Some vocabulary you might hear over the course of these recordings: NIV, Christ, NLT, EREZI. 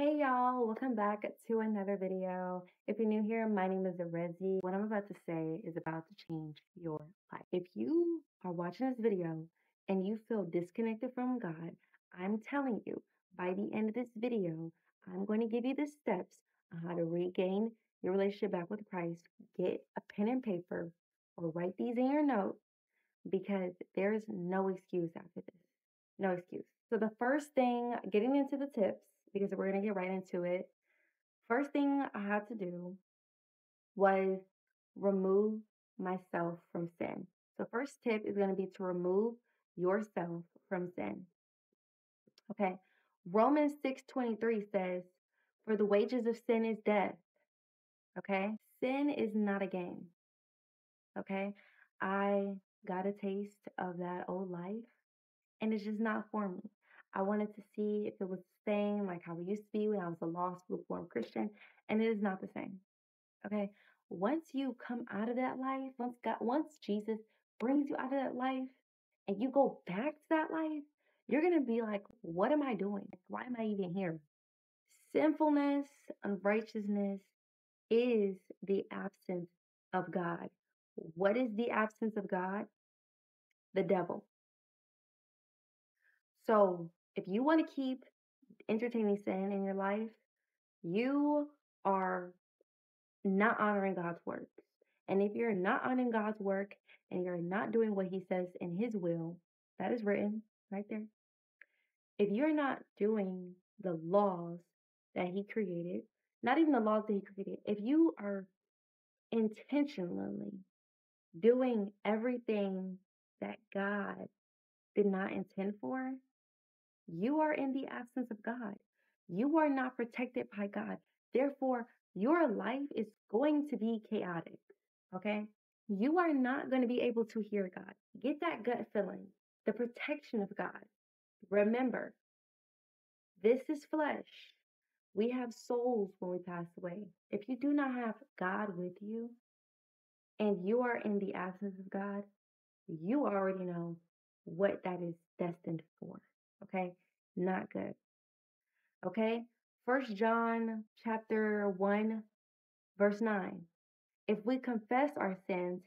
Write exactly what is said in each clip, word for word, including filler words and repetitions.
Hey y'all, welcome back to another video. If you're new here, my name is EREZI. What I'm about to say is about to change your life. If you are watching this video and you feel disconnected from God, I'm telling you, by the end of this video, I'm going to give you the steps on how to regain your relationship back with Christ. Get a pen and paper or write these in your notes because there's no excuse after this. No excuse. So the first thing, getting into the tips, because we're going to get right into it. First thing I had to do was remove myself from sin. The first tip is going to be to remove yourself from sin. Okay. Romans six twenty-three says, "For the wages of sin is death." Okay. Sin is not a game. Okay. I got a taste of that old life and it's just not for me. I wanted to see if it was the same, like how we used to be when I was a lost, lukewarm Christian, and it is not the same. Okay, once you come out of that life, once God, once Jesus brings you out of that life, and you go back to that life, you're gonna be like, "What am I doing? Why am I even here?" Sinfulness, unrighteousness, is the absence of God. What is the absence of God? The devil. So if you want to keep entertaining sin in your life, you are not honoring God's work. And if you're not honoring God's work and you're not doing what he says in his will, that is written right there. If you're not doing the laws that he created, not even the laws that he created, if you are intentionally doing everything that God did not intend for, you are in the absence of God. You are not protected by God. Therefore, your life is going to be chaotic, okay? You are not going to be able to hear God. Get that gut feeling, the protection of God. Remember, this is flesh. We have souls when we pass away. If you do not have God with you and you are in the absence of God, you already know what that is destined for. Okay, not good. Okay, First John chapter one, verse nine. If we confess our sins,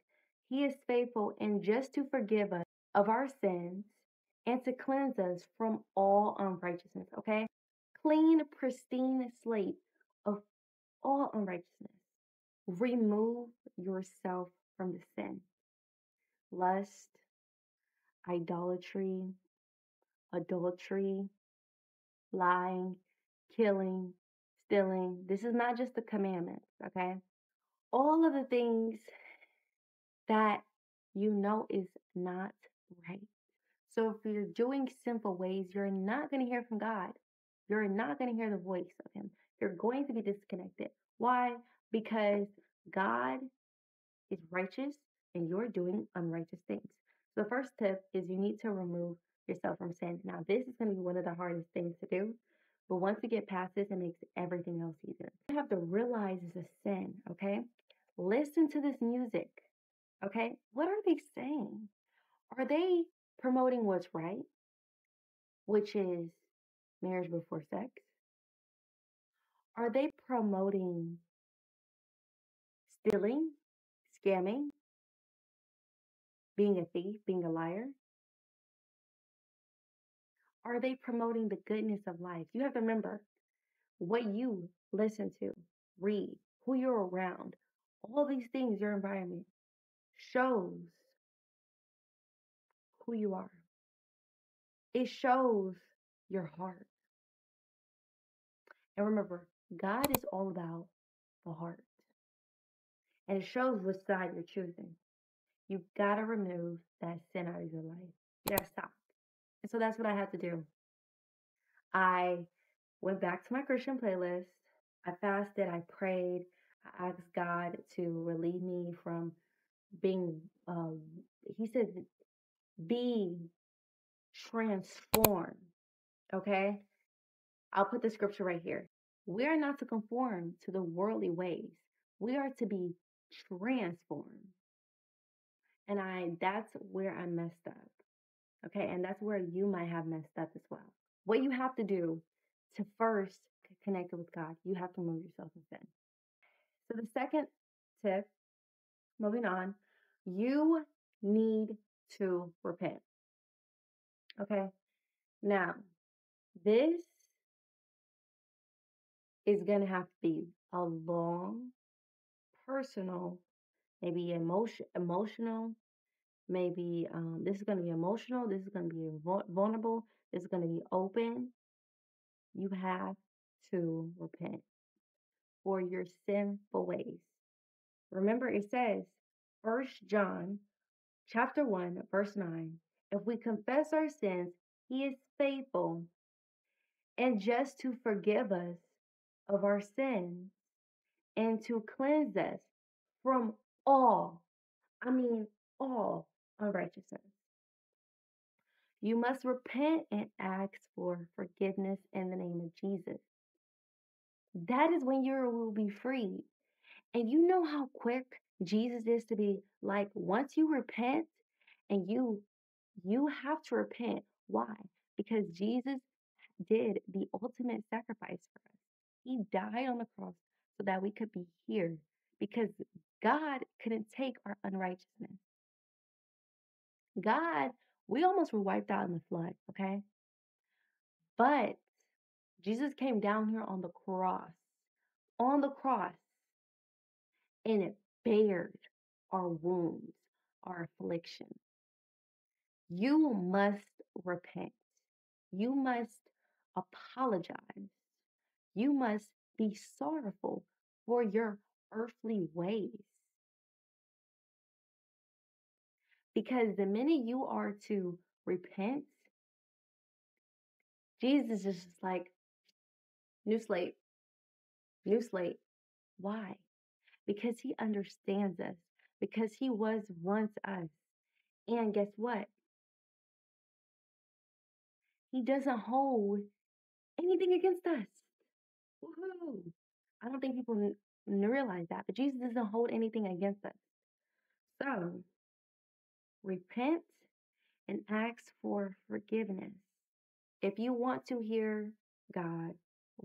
he is faithful and just to forgive us of our sins and to cleanse us from all unrighteousness. Okay, clean, pristine slate of all unrighteousness. Remove yourself from the sin, lust, idolatry, adultery, lying, killing, stealing. This is not just the commandments, okay? All of the things that you know is not right. So if you're doing sinful ways, you're not going to hear from God. You're not going to hear the voice of him. You're going to be disconnected. Why? Because God is righteous and you're doing unrighteous things. So the first tip is you need to remove yourself from sin. Now, this is going to be one of the hardest things to do, but once you get past this, it makes everything else easier. You have to realize it's a sin, okay? Listen to this music, okay? What are they saying? Are they promoting what's right, which is marriage before sex? Are they promoting stealing, scamming, being a thief, being a liar? Are they promoting the goodness of life? You have to remember what you listen to, read, who you're around, all these things, your environment shows who you are. It shows your heart. And remember, God is all about the heart. And it shows which side you're choosing. You've got to remove that sin out of your life. You got to stop. And so that's what I had to do. I went back to my Christian playlist. I fasted. I prayed. I asked God to relieve me from being, um, he says, be transformed. Okay? I'll put the scripture right here. We are not to conform to the worldly ways. We are to be transformed. And I, that's where I messed up. Okay, and that's where you might have messed up as well. What you have to do to first connected with God, you have to remove yourself from sin. So the second tip, moving on, you need to repent. Okay? Now, this is going to have to be a long, personal, maybe emotion, emotional, maybe um, this is going to be emotional, this is going to be vulnerable, this is going to be open. You have to repent for your sinful ways. Remember, it says, First John chapter one, verse nine, if we confess our sins, he is faithful and just to forgive us of our sins and to cleanse us from all, I mean, all unrighteousness. You must repent and ask for forgiveness in the name of Jesus. That is when you will be free. And you know how quick Jesus is to be like, once you repent, and you, you have to repent. Why? Because Jesus did the ultimate sacrifice for us. He died on the cross so that we could be here, because God couldn't take our unrighteousness. God, we almost were wiped out in the flood, okay? But Jesus came down here on the cross, on the cross, and it bared our wounds, our affliction. You must repent. You must apologize. You must be sorrowful for your earthly ways. Because the minute you are to repent, Jesus is just like, new slate, new slate. Why? Because he understands us, because he was once us. And guess what? He doesn't hold anything against us. Woo-hoo. I don't think people n- realize that, but Jesus doesn't hold anything against us. So, repent and ask for forgiveness. If you want to hear God's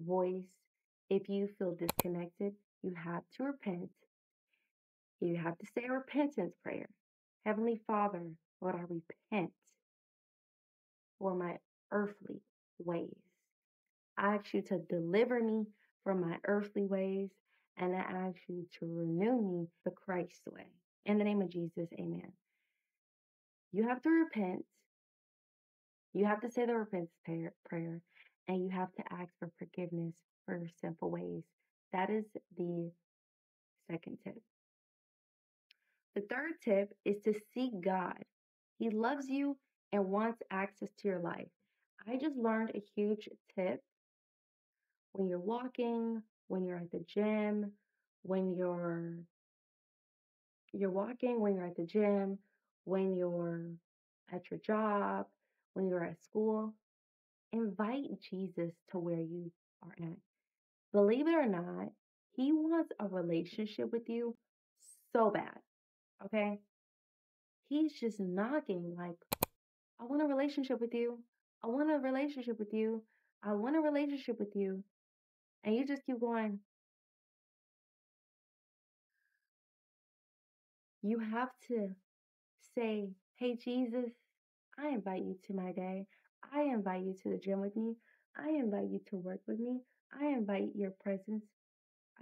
voice, if you feel disconnected, you have to repent. You have to say a repentance prayer. Heavenly Father, Lord, I repent for my earthly ways. I ask you to deliver me from my earthly ways, and I ask you to renew me the Christ way. In the name of Jesus, amen. You have to repent. You have to say the repentance prayer, and you have to ask for forgiveness for your sinful ways. That is the second tip. The third tip is to seek God. He loves you and wants access to your life. I just learned a huge tip. When you're walking, when you're at the gym, when you're you're walking, when you're at the gym, when you're at your job, when you're at school, invite Jesus to where you are at. Believe it or not, he wants a relationship with you so bad, okay? He's just knocking like, I want a relationship with you. I want a relationship with you. I want a relationship with you. And you just keep going. You have to say, hey, Jesus, I invite you to my day. I invite you to the gym with me. I invite you to work with me. I invite your presence.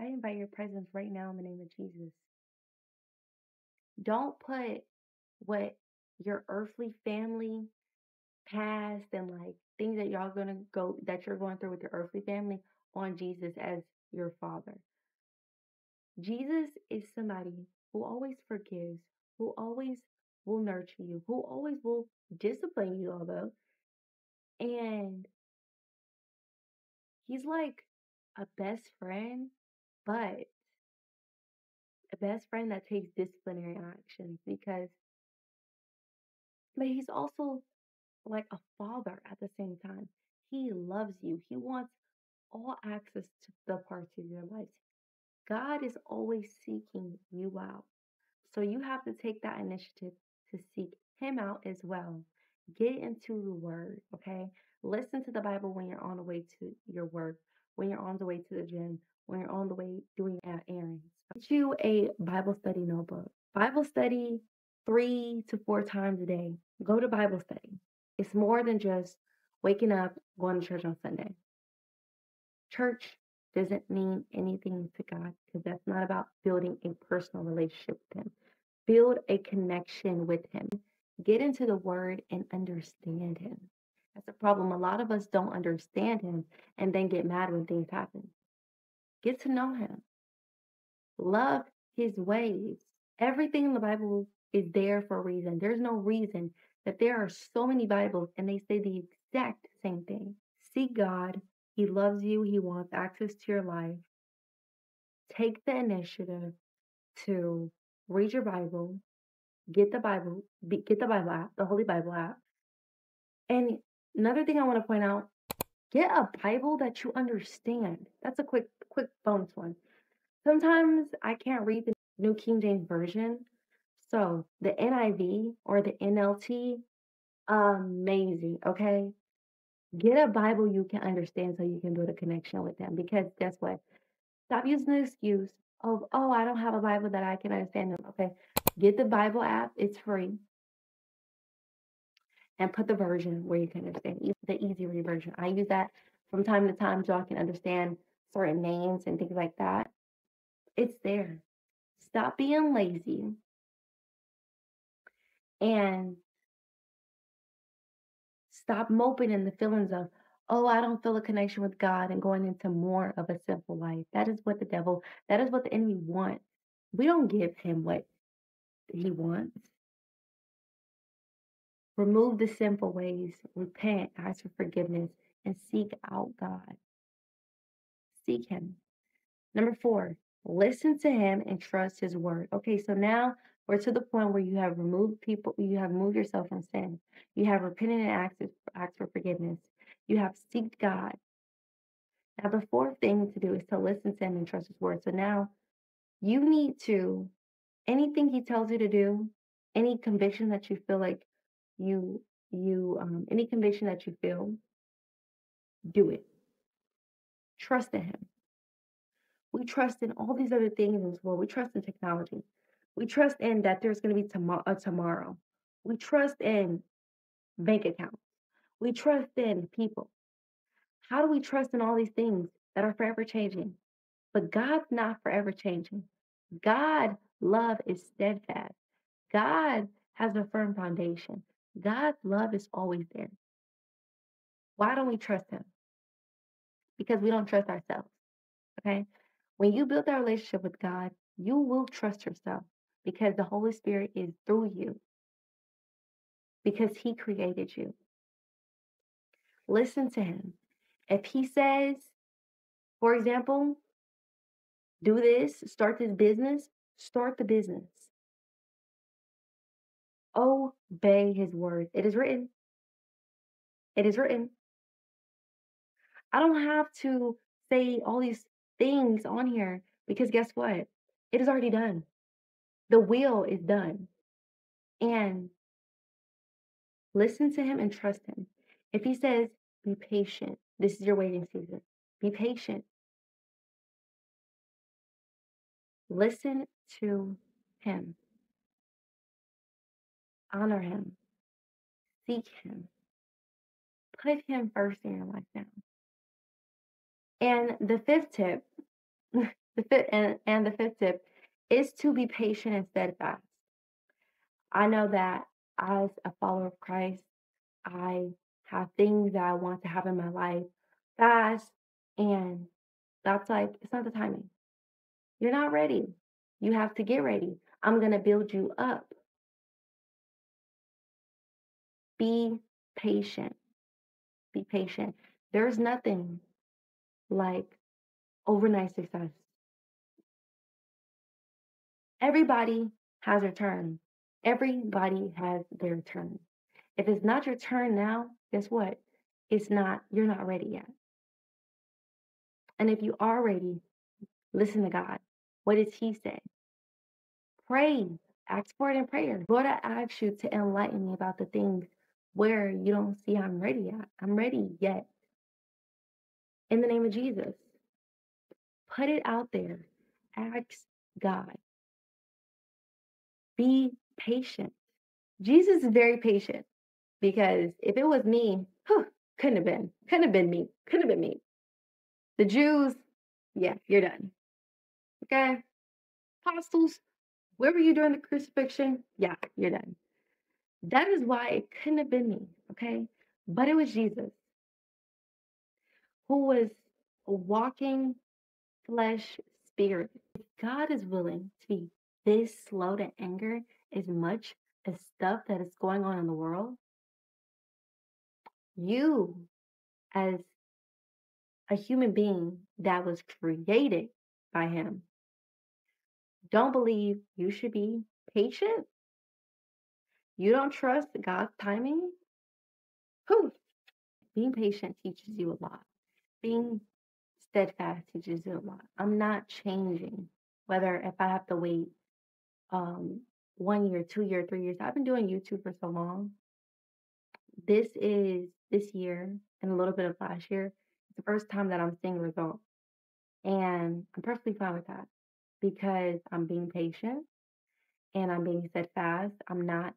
I invite your presence right now in the name of Jesus. Don't put what your earthly family past and like things that y'all gonna go that you're going through with your earthly family on Jesus as your father. Jesus is somebody who always forgives, who always will nurture you, who always will discipline you, although, and he's like a best friend, but a best friend that takes disciplinary actions because, but he's also like a father at the same time. He loves you. He wants all access to the parts of your life. God is always seeking you out. So you have to take that initiative to seek him out as well. Get into the word, okay? Listen to the Bible when you're on the way to your work. when you're on the way to the gym, when you're on the way doing errands. Get you a Bible study notebook. Bible study three to four times a day. Go to Bible study. It's more than just waking up, going to church on Sunday. Church doesn't mean anything to God, because that's not about building a personal relationship with Him. Build a connection with Him. Get into the Word and understand Him. That's the problem. A lot of us don't understand Him and then get mad when things happen. Get to know Him. Love His ways. Everything in the Bible is there for a reason. There's no reason that there are so many Bibles and they say the exact same thing. Seek God. He loves you. He wants access to your life. Take the initiative to read your Bible, get the Bible, get the Bible app, the Holy Bible app. And another thing I want to point out, get a Bible that you understand. That's a quick, quick bonus one. Sometimes I can't read the New King James Version. So the N I V or the N L T, amazing, okay? Get a Bible you can understand so you can build a connection with them. Because guess what? Stop using the excuse of, oh, I don't have a Bible that I can understand them. Okay, get the Bible app. It's free. And put the version where you can understand. The easy read version. I use that from time to time so I can understand certain names and things like that. It's there. Stop being lazy. And stop moping in the feelings of, oh, I don't feel a connection with God, and going into more of a simple life. That is what the devil, that is what the enemy wants. We don't give him what he wants. Remove the simple ways, repent, ask for forgiveness, and seek out God. Seek Him. Number four, listen to Him and trust His word. Okay, so now we're to the point where you have removed people, you have moved yourself from sin. You have repented and asked, asked for forgiveness. You have seeked God. Now, the fourth thing to do is to listen to Him and trust His word. So now you need to, anything He tells you to do, any conviction that you feel like you, you, um, any conviction that you feel, do it. Trust in Him. We trust in all these other things in this world. We trust in technology. We trust in that there's going to be tomorrow, a tomorrow. We trust in bank accounts. We trust in people. How do we trust in all these things that are forever changing? But God's not forever changing. God's love is steadfast. God has a firm foundation. God's love is always there. Why don't we trust Him? Because we don't trust ourselves, okay? When you build that relationship with God, you will trust yourself, because the Holy Spirit is through you, because He created you. Listen to Him. If He says, for example, do this, start this business, start the business. Obey His word. It is written. It is written. I don't have to say all these things on here, because guess what? It is already done. The will is done. And listen to Him and trust Him. If He says, be patient, this is your waiting season. Be patient. Listen to Him. Honor Him. Seek Him. Put Him first in your life now. And the fifth tip, the fifth and, and the fifth tip is to be patient and steadfast. I know that as a follower of Christ, I have things that I want to have in my life fast, and God's like, it's not the timing. You're not ready. You have to get ready. I'm going to build you up. Be patient. Be patient. There's nothing like overnight success. Everybody has their turn. Everybody has their turn. If it's not your turn now, guess what? It's not, you're not ready yet. And if you are ready, listen to God. What does He say? Pray. Ask for it in prayer. Lord, I ask You to enlighten me about the things where you don't see I'm ready yet. I'm ready yet. In the name of Jesus. Put it out there. Ask God. Be patient. Jesus is very patient, because if it was me, whew, couldn't have been. Couldn't have been me. Couldn't have been me. The Jews, yeah, you're done. Okay? Apostles, where were you during the crucifixion? Yeah, you're done. That is why it couldn't have been me, okay? But it was Jesus, who was a walking flesh spirit. If God is willing to be this slow to anger as much as stuff that is going on in the world, you, as a human being that was created by him, don't believe you should be patient? You don't trust God's timing? Whew. Being patient teaches you a lot. Being steadfast teaches you a lot. I'm not changing, whether if I have to wait um, one year, two year, three years. I've been doing YouTube for so long. This is this year and a little bit of last year. It's the first time that I'm seeing results. And I'm perfectly fine with that, because I'm being patient and I'm being steadfast. I'm not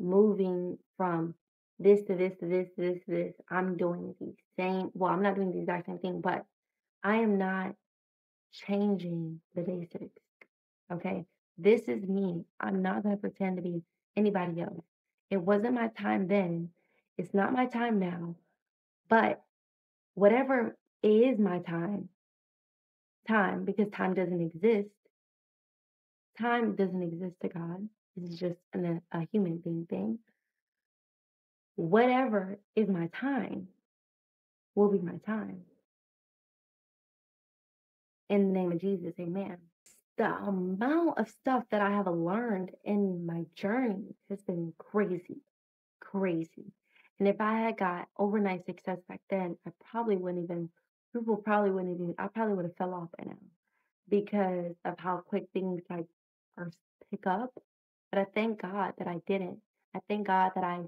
moving from this to this to this to this to this. I'm doing the same. Well, I'm not doing the exact same thing, but I am not changing the basics. Okay? This is me. I'm not going to pretend to be anybody else. It wasn't my time then. It's not my time now. But whatever is my time, time, because time doesn't exist. Time doesn't exist to God. It's just an, a human being thing. Whatever is my time will be my time. In the name of Jesus, amen. The amount of stuff that I have learned in my journey has been crazy, crazy. And if I had got overnight success back then, I probably wouldn't even, people probably wouldn't even, I probably would have fell off by now, because of how quick things like are pick up. But I thank God that I didn't. I thank God that I,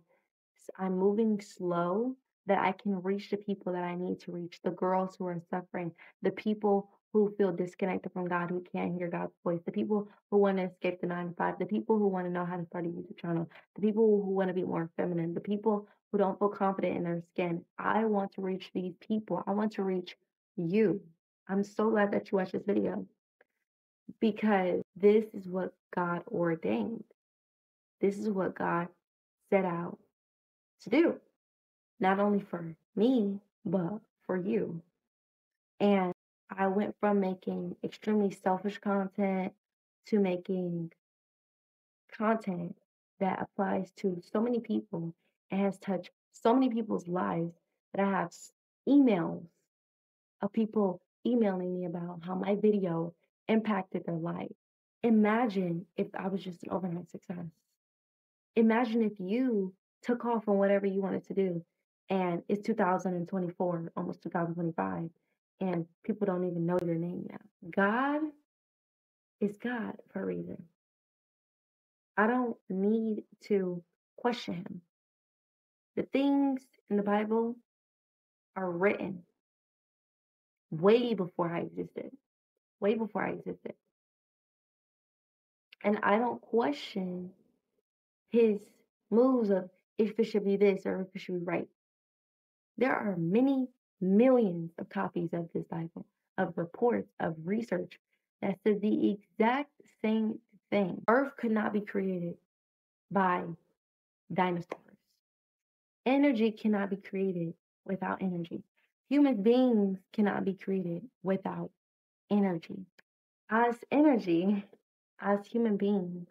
I'm moving slow, that I can reach the people that I need to reach, the girls who are suffering, the people who feel disconnected from God, who can't hear God's voice, the people who want to escape the nine to five, the people who want to know how to start a YouTube channel, the people who want to be more feminine, the people who don't feel confident in their skin. I want to reach these people. I want to reach you. I'm so glad that you watched this video, because this is what God ordained. This is what God set out to do, not only for me, but for you. And I went from making extremely selfish content to making content that applies to so many people and has touched so many people's lives, that I have emails of people emailing me about how my video impacted their life. Imagine if I was just an overnight success. Imagine if you took off on whatever you wanted to do, and it's two thousand twenty-four, almost two thousand twenty-five. And people don't even know your name now. God is God for a reason. I don't need to question him. The things in the Bible are written way before I existed. Way before I existed. And I don't question his moves of if it should be this or if it should be right. There are many millions of copies of this Bible, of reports, of research that says the exact same thing. Earth could not be created by dinosaurs. Energy cannot be created without energy. Human beings cannot be created without energy. As energy, as human beings,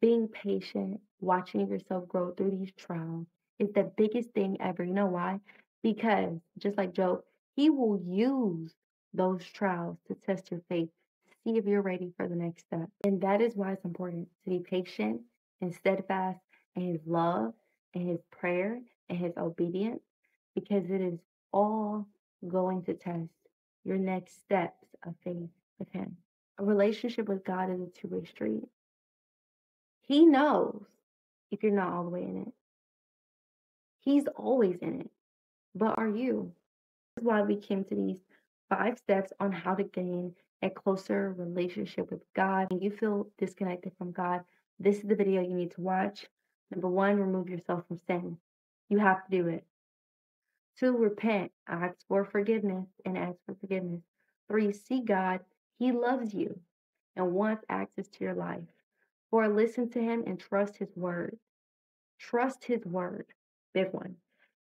being patient, watching yourself grow through these trials is the biggest thing ever. You know why? Because just like Job, he will use those trials to test your faith, to see if you're ready for the next step. And that is why it's important to be patient and steadfast in his love and his prayer and his obedience, because it is all going to test your next steps of faith with him. A relationship with God is a two-way street. He knows if you're not all the way in it. He's always in it. But are you? That's why we came to these five steps on how to gain a closer relationship with God. When you feel disconnected from God, this is the video you need to watch. Number one, remove yourself from sin. You have to do it. Two, repent. Ask for forgiveness and ask for forgiveness. Three, see God. He loves you and wants access to your life. Four, listen to him and trust his word. Trust his word. Big one.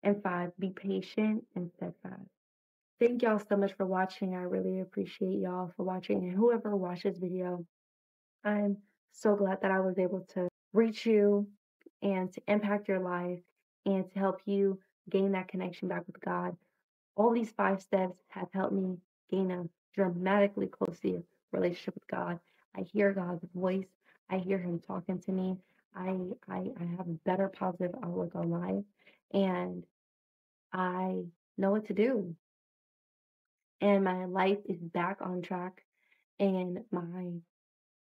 And five, be patient and steadfast. Thank y'all so much for watching. I really appreciate y'all for watching. And whoever watched this video, I'm so glad that I was able to reach you and to impact your life and to help you gain that connection back with God. All these five steps have helped me gain a dramatically closer relationship with God. I hear God's voice. I hear him talking to me. I, I, I have a better positive outlook on life, and I know what to do. And my life is back on track and my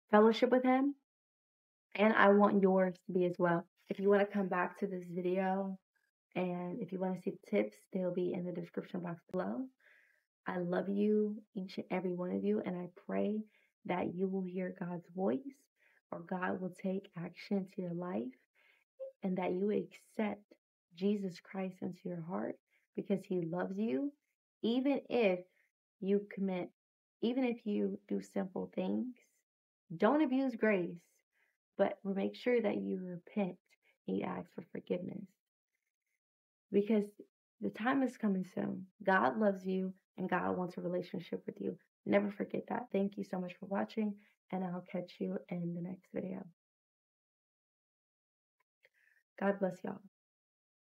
fellowship with him. And I want yours to be as well. If you want to come back to this video and if you want to see tips, they'll be in the description box below. I love you, each and every one of you. And I pray that you will hear God's voice, or God will take action to your life, and that you accept Jesus Christ into your heart because he loves you. Even if you commit, even if you do simple things, don't abuse grace, but make sure that you repent and you ask for forgiveness, because the time is coming soon. God loves you and God wants a relationship with you. Never forget that. Thank you so much for watching, and I'll catch you in the next video. God bless y'all.